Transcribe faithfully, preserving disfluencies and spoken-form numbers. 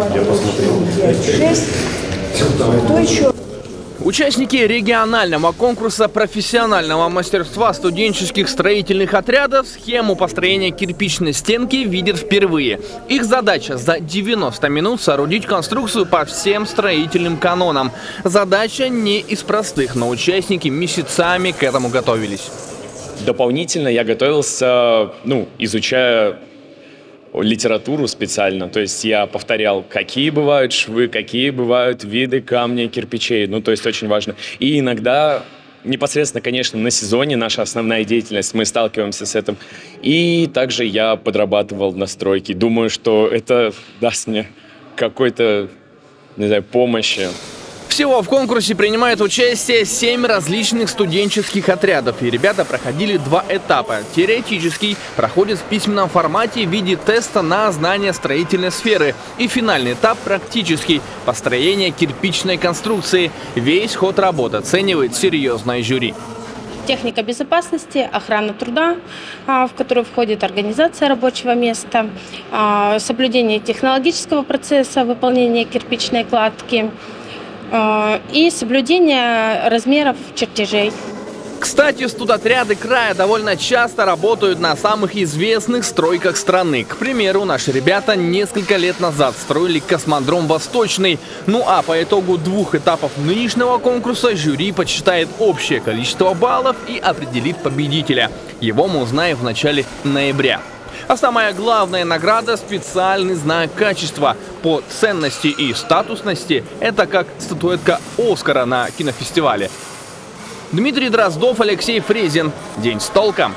два, три, четыре, пять, шесть. Кто еще? Участники регионального конкурса профессионального мастерства студенческих строительных отрядов схему построения кирпичной стенки видят впервые. Их задача за девяносто минут соорудить конструкцию по всем строительным канонам. Задача не из простых, но участники месяцами к этому готовились. Дополнительно я готовился, ну, изучая литературу специально. То есть я повторял, какие бывают швы, какие бывают виды камня, кирпичей. Ну, то есть очень важно. И иногда, непосредственно, конечно, на сезоне наша основная деятельность, мы сталкиваемся с этим. И также я подрабатывал на стройке. Думаю, что это даст мне какой-то, не знаю, помощи. Всего в конкурсе принимает участие семь различных студенческих отрядов. И ребята проходили два этапа. Теоретический проходит в письменном формате в виде теста на знание строительной сферы. И финальный этап практический – построение кирпичной конструкции. Весь ход работы оценивает серьезное жюри. Техника безопасности, охрана труда, в которую входит организация рабочего места, соблюдение технологического процесса, выполнение кирпичной кладки и соблюдение размеров чертежей. Кстати, студотряды края довольно часто работают на самых известных стройках страны. К примеру, наши ребята несколько лет назад строили космодром «Восточный». Ну а по итогу двух этапов нынешнего конкурса жюри подсчитает общее количество баллов и определит победителя. Его мы узнаем в начале ноября. А самая главная награда – специальный знак качества. По ценности и статусности это как статуэтка «Оскара» на кинофестивале. Дмитрий Дроздов, Алексей Фрезин. День с толком.